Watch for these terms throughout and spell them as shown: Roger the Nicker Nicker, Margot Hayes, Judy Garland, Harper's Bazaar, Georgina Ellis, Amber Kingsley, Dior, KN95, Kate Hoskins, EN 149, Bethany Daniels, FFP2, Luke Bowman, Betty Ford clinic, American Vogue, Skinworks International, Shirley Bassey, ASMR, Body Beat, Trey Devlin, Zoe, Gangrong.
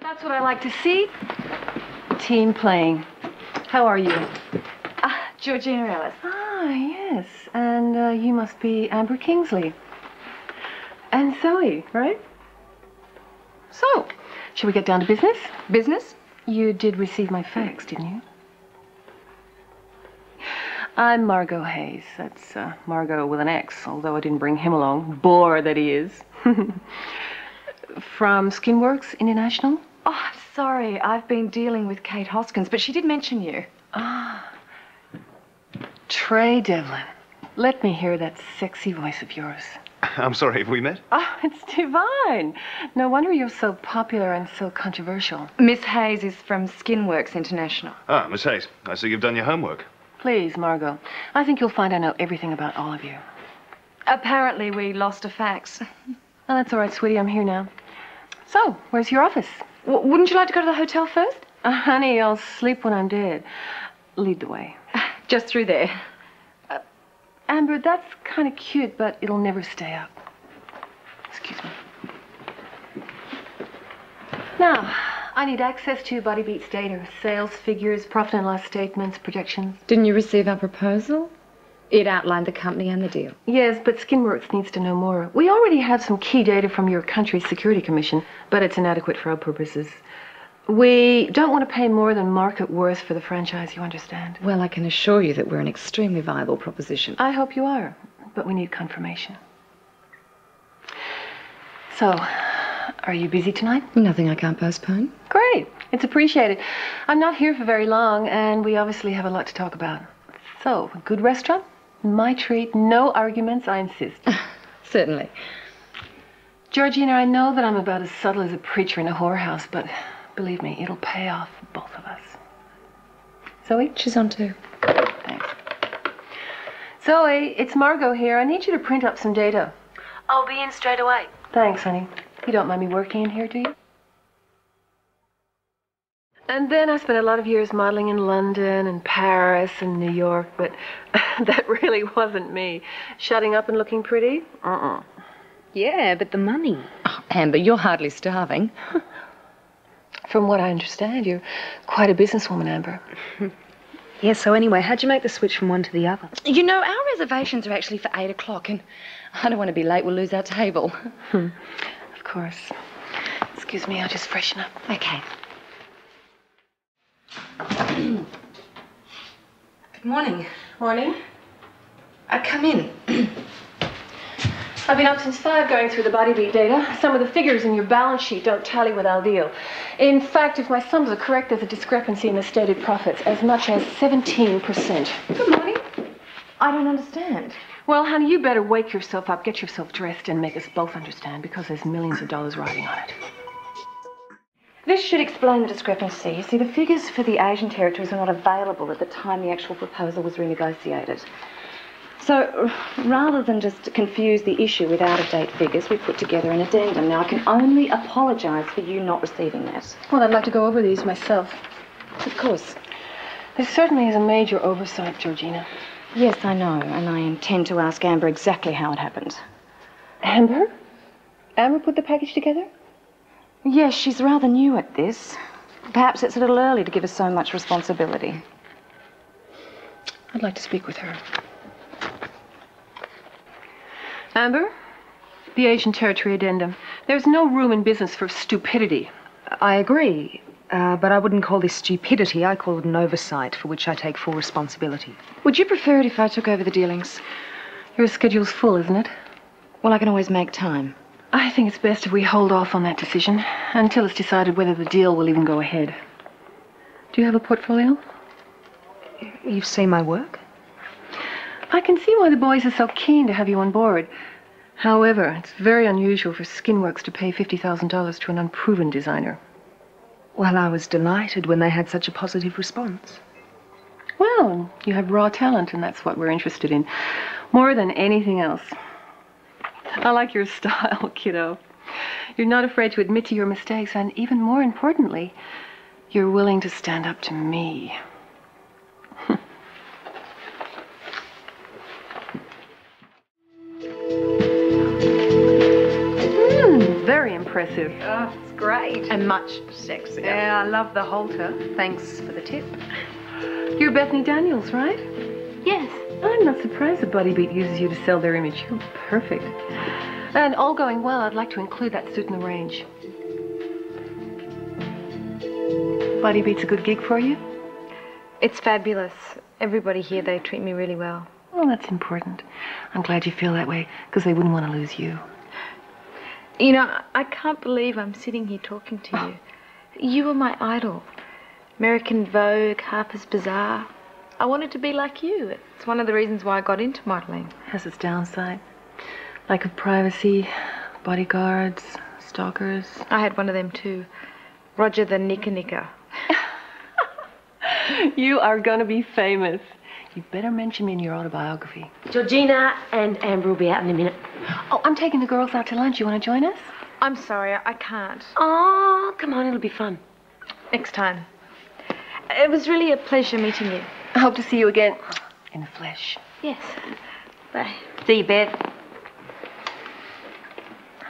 That's what I like to see. Team playing. How are you? Georgina Ellis. Ah, yes. And you must be Amber Kingsley. And Zoe, right? So, shall we get down to business? Business? You did receive my fax, didn't you? I'm Margot Hayes. That's Margot with an X, although I didn't bring him along. Bore that he is. From Skinworks International? Oh, sorry. I've been dealing with Kate Hoskins, but she did mention you. Ah. Trey Devlin. Let me hear that sexy voice of yours. I'm sorry, have we met? Oh, it's divine. No wonder you're so popular and so controversial. Miss Hayes is from Skinworks International. Ah, Miss Hayes. I see you've done your homework. Please, Margot. I think you'll find I know everything about all of you. Apparently we lost a fax. Oh, that's all right, sweetie. I'm here now. So, where's your office? Wouldn't you like to go to the hotel first? Honey, I'll sleep when I'm dead. Lead the way. Just through there. Amber, that's kind of cute, but it'll never stay up. Excuse me. Now, I need access to Body Beat's data, sales figures, profit and loss statements, projections. Didn't you receive our proposal? It outlined the company and the deal. Yes, but Skinworks needs to know more. We already have some key data from your country's Security Commission, but it's inadequate for our purposes. We don't want to pay more than market worth for the franchise, you understand? Well, I can assure you that we're an extremely viable proposition. I hope you are, but we need confirmation. So, are you busy tonight? Nothing I can't postpone. Great. It's appreciated. I'm not here for very long, and we obviously have a lot to talk about. So, a good restaurant, my treat, no arguments, I insist. Certainly. Georgina, I know that I'm about as subtle as a preacher in a whorehouse, but... believe me, it'll pay off for both of us. Zoe? She's on too. Thanks. Zoe, it's Margot here. I need you to print up some data. I'll be in straight away. Thanks, honey. You don't mind me working in here, do you? And then I spent a lot of years modeling in London and Paris and New York, but that really wasn't me. Shutting up and looking pretty? Uh-uh. Yeah, but the money. Oh, Amber, you're hardly starving. From what I understand, you're quite a businesswoman, Amber. Yes, so anyway, how'd you make the switch from one to the other? You know, our reservations are actually for 8 o'clock, and I don't want to be late. We'll lose our table. Of course. Excuse me, I'll just freshen up. Okay. Good morning. Morning. Come in. I've been up since 5 going through the Body Beat data. Some of the figures in your balance sheet don't tally with our deal. In fact, if my sums are correct, there's a discrepancy in the stated profits, as much as 17%. Good morning. I don't understand. Well, honey, you better wake yourself up, get yourself dressed, and make us both understand, because there's millions of dollars riding on it. This should explain the discrepancy. You see, the figures for the Asian territories were not available at the time the actual proposal was renegotiated. So, rather than just confuse the issue with out-of-date figures, we put together an addendum. Now, I can only apologise for you not receiving that. Well, I'd like to go over these myself. Of course. This certainly is a major oversight, Georgina. Yes, I know, and I intend to ask Amber exactly how it happened. Amber? Amber put the package together? Yes, she's rather new at this. Perhaps it's a little early to give her so much responsibility. I'd like to speak with her. Amber, the Asian Territory Addendum. There's no room in business for stupidity. I agree, but I wouldn't call this stupidity. I call it an oversight for which I take full responsibility. Would you prefer it if I took over the dealings? Your schedule's full, isn't it? Well, I can always make time. I think it's best if we hold off on that decision until it's decided whether the deal will even go ahead. Do you have a portfolio? You've seen my work? I can see why the boys are so keen to have you on board. However, it's very unusual for Skinworks to pay $50,000 to an unproven designer. Well, I was delighted when they had such a positive response. Well, you have raw talent, and that's what we're interested in, more than anything else. I like your style, kiddo. You're not afraid to admit to your mistakes, and even more importantly, you're willing to stand up to me. Thank you. very impressive. Oh, it's great. And much sexier. Yeah, I love the halter. Thanks for the tip. You're Bethany Daniels, right? Yes. I'm not surprised that Body Beat uses you to sell their image. You're perfect. And all going well, I'd like to include that suit in the range. Body Beat's a good gig for you? It's fabulous. Everybody here, they treat me really well. Well, that's important. I'm glad you feel that way, because they wouldn't want to lose you. You know, I can't believe I'm sitting here talking to you. Oh. You were my idol. American Vogue, Harper's Bazaar. I wanted to be like you. It's one of the reasons why I got into modelling. Has its downside. Lack of privacy, bodyguards, stalkers. I had one of them too. Roger the Nicker Nicker. You are going to be famous. You better mention me in your autobiography. Georgina and Amber will be out in a minute. Oh, I'm taking the girls out to lunch. You want to join us? I'm sorry, I can't. Oh, come on, it'll be fun. Next time. It was really a pleasure meeting you. I hope to see you again. In the flesh. Yes. Bye. See you, Beth.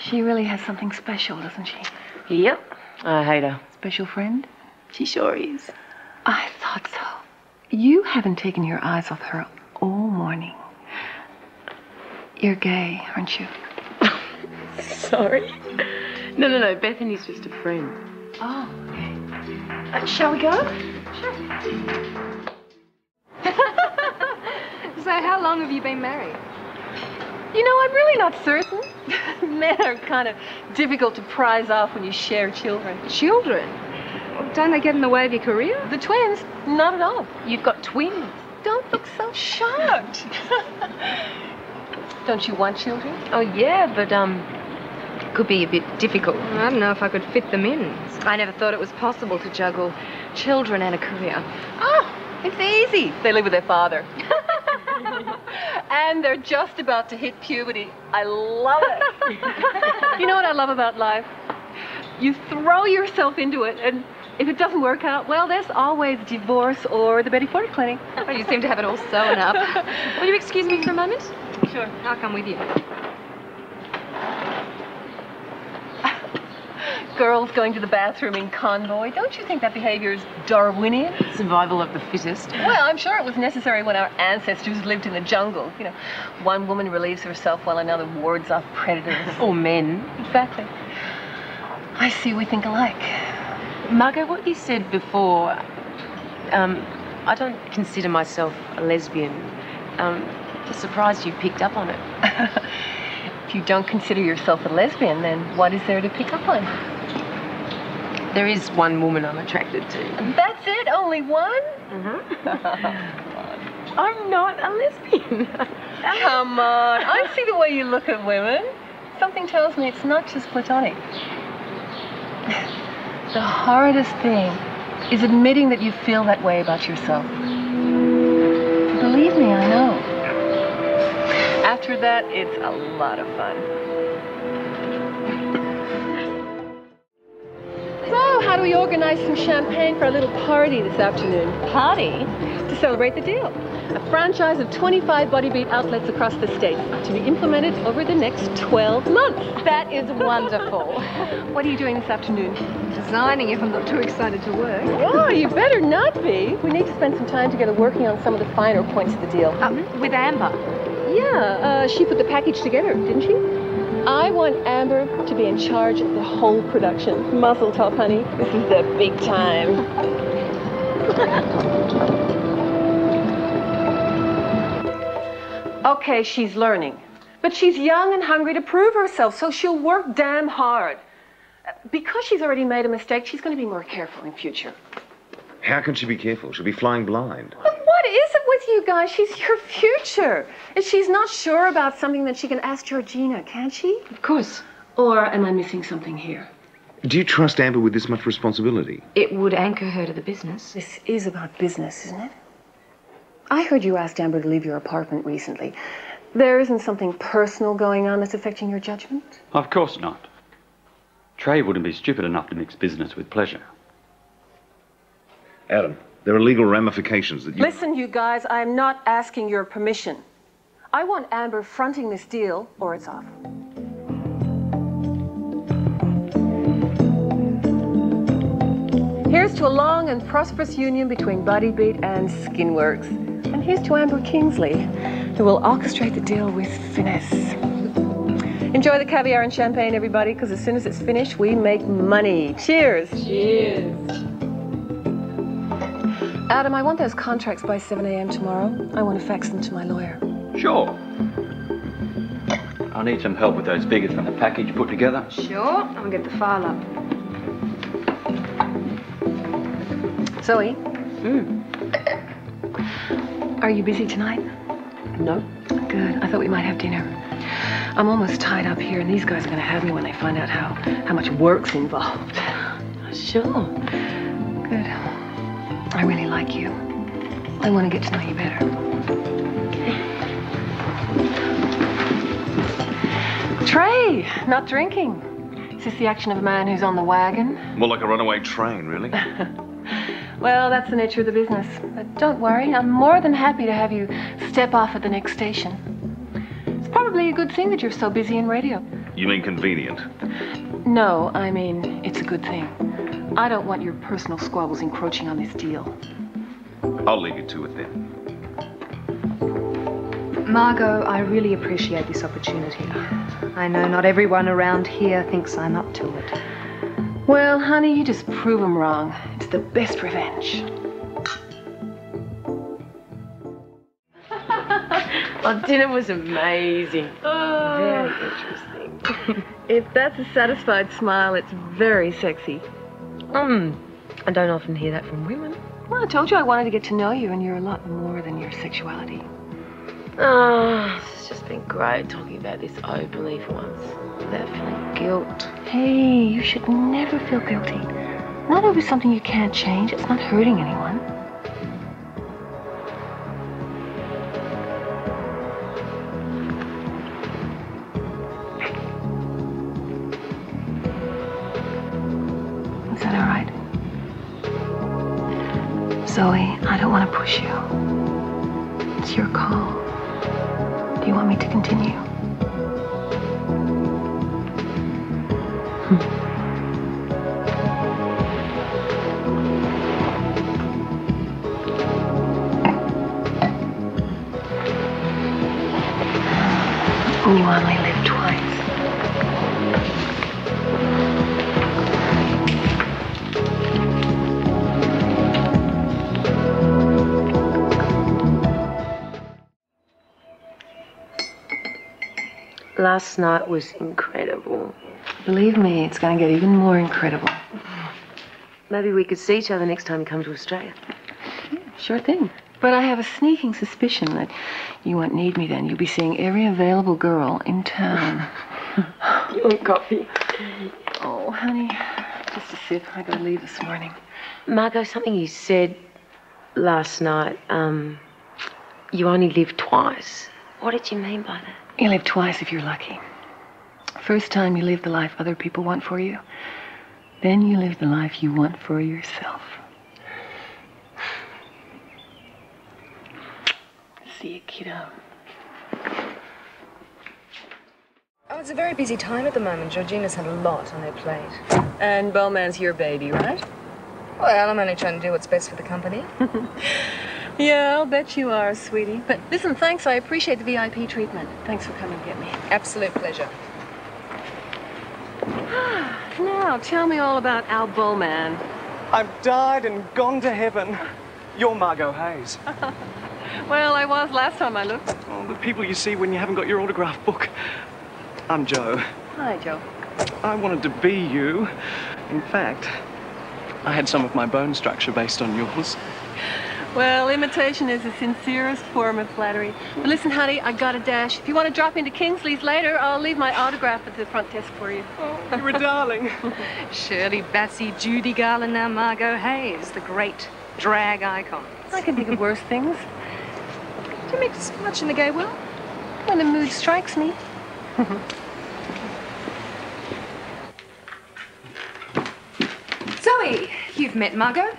She really has something special, doesn't she? Yep. I hate her. Special friend? She sure is. I thought so. You haven't taken your eyes off her all morning. You're gay, aren't you? Sorry. No, Bethany's just a friend. Oh, okay. Shall we go? Sure. So how long have you been married? You know, I'm really not certain. Men are kind of difficult to prize off when you share children. Children? Don't they get in the way of your career? The twins? Not at all. You've got twins. Don't look so shocked. Don't you want children? Oh, yeah, but, it could be a bit difficult. I don't know if I could fit them in. I never thought it was possible to juggle children and a career. Oh, it's easy. They live with their father. And they're just about to hit puberty. I love it. You know what I love about life? You throw yourself into it, and if it doesn't work out, well, there's always divorce or the Betty Ford clinic. Oh, you seem to have it all sewn up. Will you excuse me for a moment? Sure. I'll come with you. Girls going to the bathroom in convoy. Don't you think that behavior is Darwinian? Survival of the fittest. Well, I'm sure it was necessary when our ancestors lived in the jungle. You know, one woman relieves herself while another wards off predators. Or men. Exactly. I see we think alike. Margot, what you said before, I don't consider myself a lesbian. I'm surprised you picked up on it. If you don't consider yourself a lesbian, then what is there to pick up on? There is one woman I'm attracted to. That's it? Only one? Mm-hmm. I'm not a lesbian. Come on. I see the way you look at women. Something tells me it's not just platonic. The hardest thing is admitting that you feel that way about yourself. Believe me, I know. After that, it's a lot of fun. So, how do we organize some champagne for a little party this afternoon? Party? To celebrate the deal. A franchise of 25 Body Beat outlets across the States to be implemented over the next 12 months. That is wonderful. What are you doing this afternoon? Designing, if I'm not too excited to work. Oh, you better not be. We need to spend some time together working on some of the finer points of the deal. With Amber? Yeah, she put the package together, didn't she? I want Amber to be in charge of the whole production. Muzzle top, honey. This is the big time. Okay, she's learning. But she's young and hungry to prove herself, so she'll work damn hard. Because she's already made a mistake, she's going to be more careful in future. How can she be careful? She'll be flying blind. But what is it with you guys? She's your future. If she's not sure about something, then she can ask Georgina, can't she? Of course. Or am I missing something here? Do you trust Amber with this much responsibility? It would anchor her to the business. This is about business, isn't it? I heard you asked Amber to leave your apartment recently. There isn't something personal going on that's affecting your judgment? Of course not. Trey wouldn't be stupid enough to mix business with pleasure. Adam, there are legal ramifications that you... Listen, you guys, I'm not asking your permission. I want Amber fronting this deal, or it's off. to a long and prosperous union between Body Beat and Skinworks. And here's to Amber Kingsley, who will orchestrate the deal with finesse. Enjoy the caviar and champagne, everybody, because as soon as it's finished, we make money. Cheers. Cheers. Adam, I want those contracts by 7 a.m. tomorrow. I want to fax them to my lawyer. Sure. I need some help with those figures from the package you put together. Sure. I'll get the file up. Zoe. Are you busy tonight? No. Good. I thought we might have dinner. I'm almost tied up here, and these guys are going to have me when they find out how much work's involved. Sure. Good. I really like you. I want to get to know you better. Okay. Trey, not drinking. Is this the action of a man who's on the wagon? More like a runaway train, really. Well, that's the nature of the business. But don't worry, I'm more than happy to have you step off at the next station. It's probably a good thing that you're so busy in radio. You mean convenient? No, I mean it's a good thing. I don't want your personal squabbles encroaching on this deal. I'll leave you to it then. Margot, I really appreciate this opportunity. I know not everyone around here thinks I'm up to it. Well, honey, you just prove them wrong. The best revenge. Well, dinner was amazing. Oh. Very interesting. If that's a satisfied smile, it's very sexy. I don't often hear that from women. Well, I told you I wanted to get to know you, and you're a lot more than your sexuality. Oh, it's just been great talking about this openly for once, without feeling guilt. Hey, you should never feel guilty. Not over something you can't change. It's not hurting anyone. Is that all right? Zoe, I don't want to push you. It's your call. Do you want me to continue? You only live twice. Last night was incredible. Believe me, it's going to get even more incredible. Maybe we could see each other next time you come to Australia. Yeah, sure thing. But I have a sneaking suspicion that you won't need me then. You'll be seeing every available girl in town. You want coffee? Oh, honey, just a sip. I gotta leave this morning. Margot, something you said last night, you only live twice. What did you mean by that? You live twice if you're lucky. First time you live the life other people want for you. Then you live the life you want for yourself. See you, kiddo. Oh, it's a very busy time at the moment. Georgina's had a lot on her plate. And Bowman's your baby, right? Well, I'm only trying to do what's best for the company. Yeah, I'll bet you are, sweetie. But listen, thanks. I appreciate the VIP treatment. Thanks for coming and get me. Absolute pleasure. Now, tell me all about Al Bowman. I've died and gone to heaven. You're Margot Hayes. Well, I was last time I looked. Oh, the people you see when you haven't got your autograph book. I'm Joe. Hi, Joe. I wanted to be you. In fact, I had some of my bone structure based on yours. Well, imitation is the sincerest form of flattery. But listen, honey, I got a dash. If you want to drop into Kingsley's later, I'll leave my autograph at the front desk for you. Oh, you're a darling. Shirley Bassey, Judy Garland, now Margot Hayes, the great drag icon. I can think of worse things. Do you mix much in the gay world? When the mood strikes me. Zoe, you've met Margot.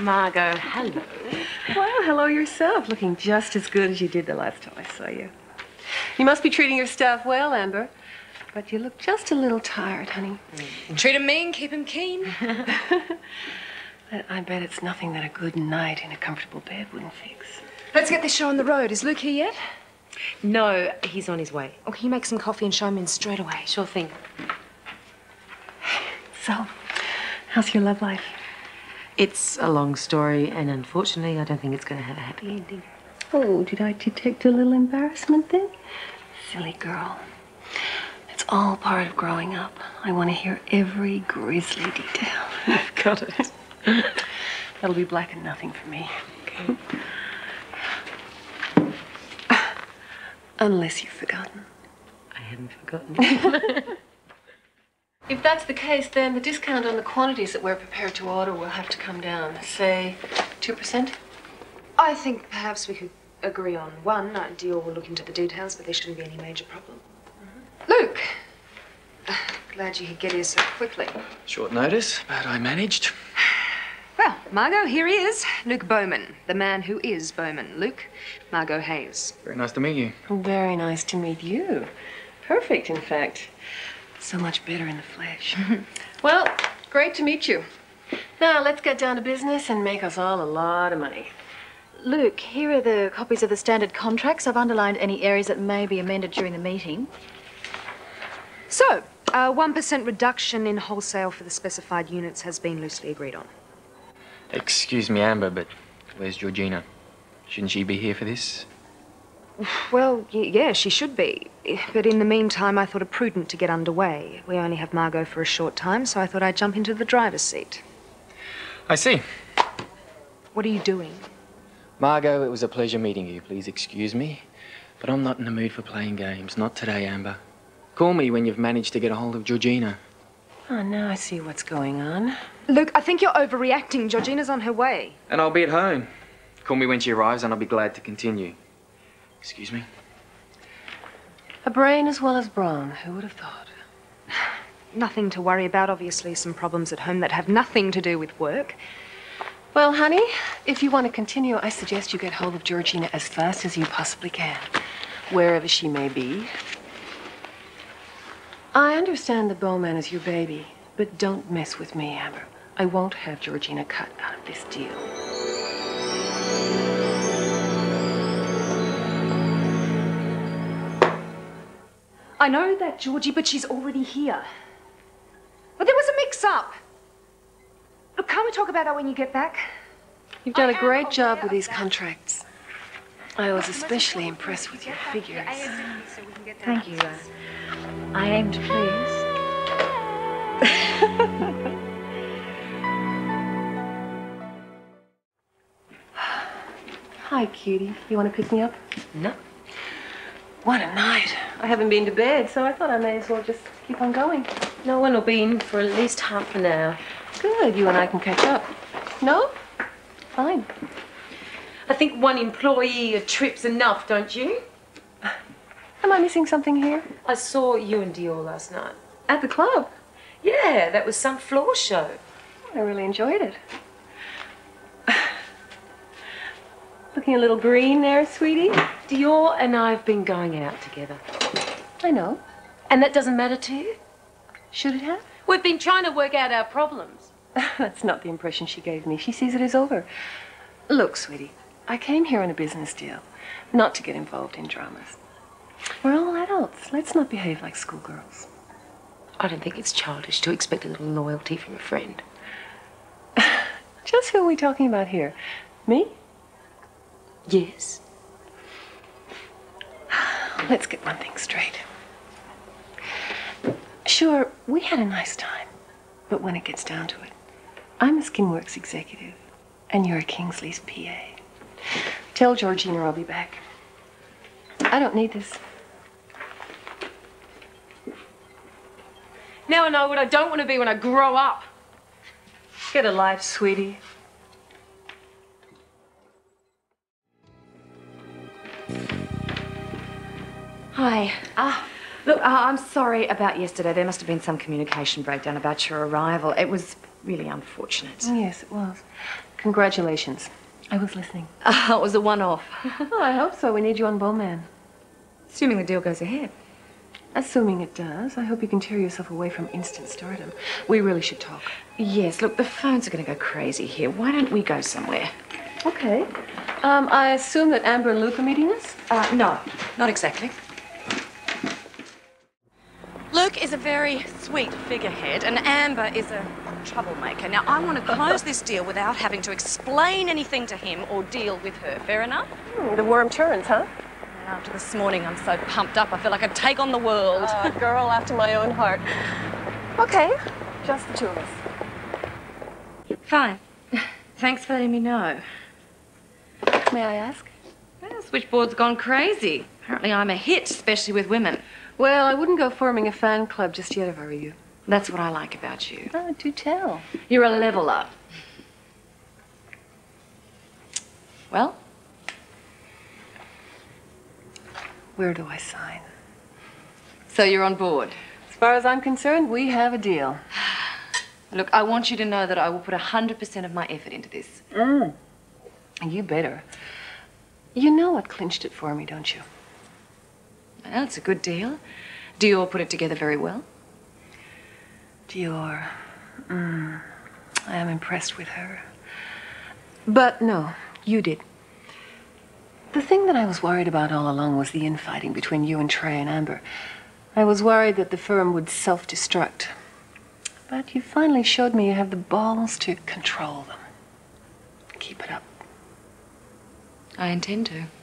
Margot, hello. Well, hello yourself, looking just as good as you did the last time I saw you. You must be treating your staff well, Amber. But you look just a little tired, honey. Treat 'em mean, keep 'em keen. I bet it's nothing that a good night in a comfortable bed wouldn't fix. Let's get this show on the road. Is Luke here yet? No, he's on his way. Oh, can you make some coffee and show him in straight away? Sure thing. So, how's your love life? It's a long story, and unfortunately, I don't think it's going to have a happy ending. Oh, did I detect a little embarrassment then? Silly girl. It's all part of growing up. I want to hear every grisly detail. Got it. That'll be black and nothing for me. Okay. Unless you've forgotten. I haven't forgotten. If that's the case, then the discount on the quantities that we're prepared to order will have to come down, say, 2%? I think perhaps we could agree on 1. Dior will look into the details, but there shouldn't be any major problem. Mm-hmm. Luke! Glad you could get here so quickly. Short notice, but I managed. Well, Margot, here he is. Luke Bowman, the man who is Bowman. Luke, Margot Hayes. Very nice to meet you. Very nice to meet you. Perfect, in fact. So much better in the flesh. Well, great to meet you. Now, let's get down to business and make us all a lot of money. Luke, here are the copies of the standard contracts. I've underlined any areas that may be amended during the meeting. So, a 1% reduction in wholesale for the specified units has been loosely agreed on. Excuse me, Amber, but where's Georgina? Shouldn't she be here for this? Well, yeah, she should be. But in the meantime, I thought it prudent to get underway. We only have Margot for a short time, so I thought I'd jump into the driver's seat. I see. What are you doing? Margot, it was a pleasure meeting you. Please excuse me, but I'm not in the mood for playing games. Not today, Amber. Call me when you've managed to get a hold of Georgina. Oh, now I see what's going on. Luke, I think you're overreacting. Georgina's on her way. And I'll be at home. Call me when she arrives and I'll be glad to continue. Excuse me? A brain as well as brawn. Who would have thought? Nothing to worry about. Obviously, some problems at home that have nothing to do with work. Well, honey, if you want to continue, I suggest you get hold of Georgina as fast as you possibly can, wherever she may be. I understand that Bowman is your baby, but don't mess with me, Amber. I won't have Georgina cut out of this deal. I know that, Georgie, but she's already here. But there was a mix-up. Look, can't we talk about that when you get back? You've done a great job with these contracts. I was especially impressed with your figures. Thank you, I aimed to please. Hi, cutie. You want to pick me up? No. What a night. I haven't been to bed, so I thought I may as well just keep on going. No one will be in for at least half an hour. Good. You and I can catch up. No? Fine. I think one employee a trip's enough, don't you? Am I missing something here? I saw you and Dior last night. At the club? Yeah, that was some floor show. I really enjoyed it. Looking a little green there, sweetie. Dior and I have been going out together. I know. And that doesn't matter to you? Should it have? We've been trying to work out our problems. That's not the impression she gave me. She sees it as over. Look, sweetie. I came here on a business deal, not to get involved in dramas. We're all adults. Let's not behave like schoolgirls. I don't think it's childish to expect a little loyalty from a friend. Just who are we talking about here? Me? Yes. Let's get one thing straight. Sure, we had a nice time, but when it gets down to it, I'm a Skinworks executive, and you're a Kingsley's PA. Tell Georgina I'll be back. I don't need this. Now I know what I don't want to be when I grow up. Get a life, sweetie. Hi. Look, I'm sorry about yesterday. There must have been some communication breakdown about your arrival. It was really unfortunate. Yes, it was. Congratulations. I was listening. It was a one-off. Oh, I hope so. We need you on Bowman. Assuming the deal goes ahead. Assuming it does, I hope you can tear yourself away from instant stardom. We really should talk. Yes, look, the phones are going to go crazy here. Why don't we go somewhere? Okay. I assume that Amber and Luke are meeting us? No, not exactly. Luke is a very sweet figurehead, and Amber is a troublemaker. Now, I want to close this deal without having to explain anything to him or deal with her. Fair enough? The worm turns, huh? After this morning, I'm so pumped up, I feel like I'd take on the world. Girl after my own heart. Okay, just the two of us. Fine. Thanks for letting me know. May I ask? Well, switchboard's gone crazy. Apparently I'm a hit, especially with women. Well, I wouldn't go forming a fan club just yet if I were you. That's what I like about you. Oh, do tell. You're a leveler. Well? Where do I sign? So you're on board? As far as I'm concerned, we have a deal. Look, I want you to know that I will put 100% of my effort into this. Mm. You better. You know what clinched it for me, don't you? Well, it's a good deal. Dior put it together very well. Dior. Mm. I am impressed with her. But no, you did. The thing that I was worried about all along was the infighting between you and Trey and Amber. I was worried that the firm would self-destruct. But you finally showed me you have the balls to control them. Keep it up. I intend to.